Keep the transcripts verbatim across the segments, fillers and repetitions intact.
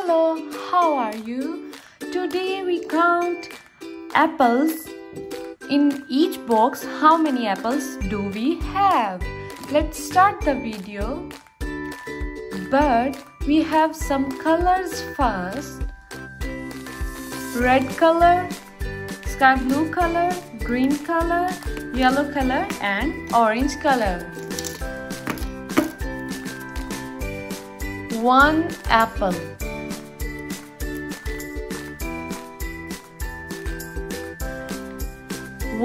Hello, how are you? Today we count apples. In each box, how many apples do we have? Let's start the video. But we have some colors first. Red color, sky blue color, green color, yellow color and orange color. One apple.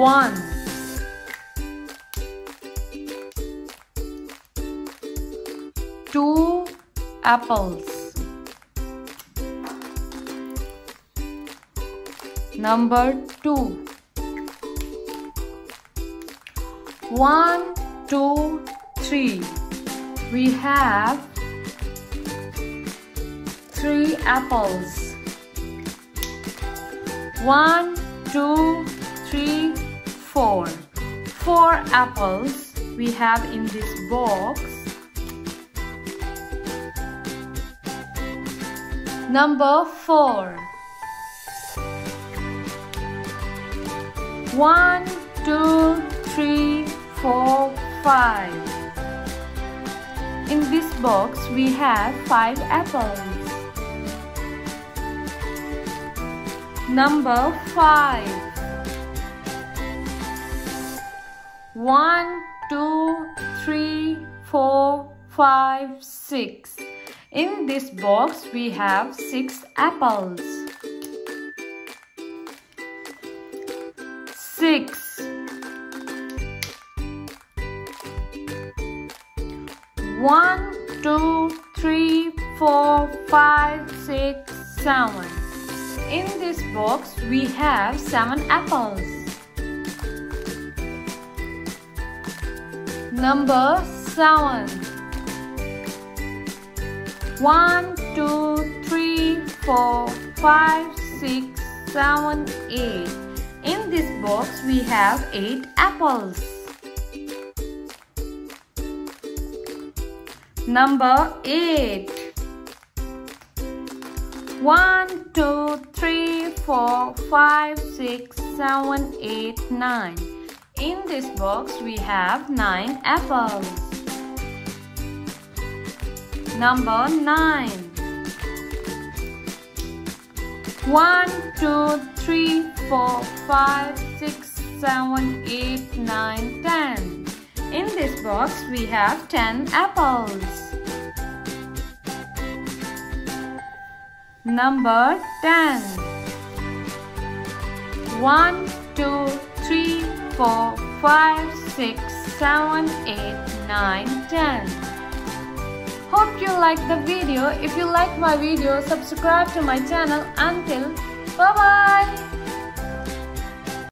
One. Two apples. Number two. One, two, three. We have three apples. One, two, three, four. Four apples we have in this box. Number four. One, two, three, four, five. In this box we have five apples. Number five. One, two, three, four, five, six. In this box, we have six apples. Six. One, two, three, four, five, six, seven. In this box, we have seven apples. Number seven. One, two, three, four, five, six, seven, eight. In this box, we have eight apples. Number eight. One, two, three, four, five, six, seven, eight, nine. In this box we have nine apples. Number nine. One, two, three, four, five, six, seven, eight, nine, ten. In this box we have ten apples. Number ten. One, two, three, four, five, six, seven, eight, nine, ten. Hope you liked the video. If you like my video, subscribe to my channel. Until bye bye.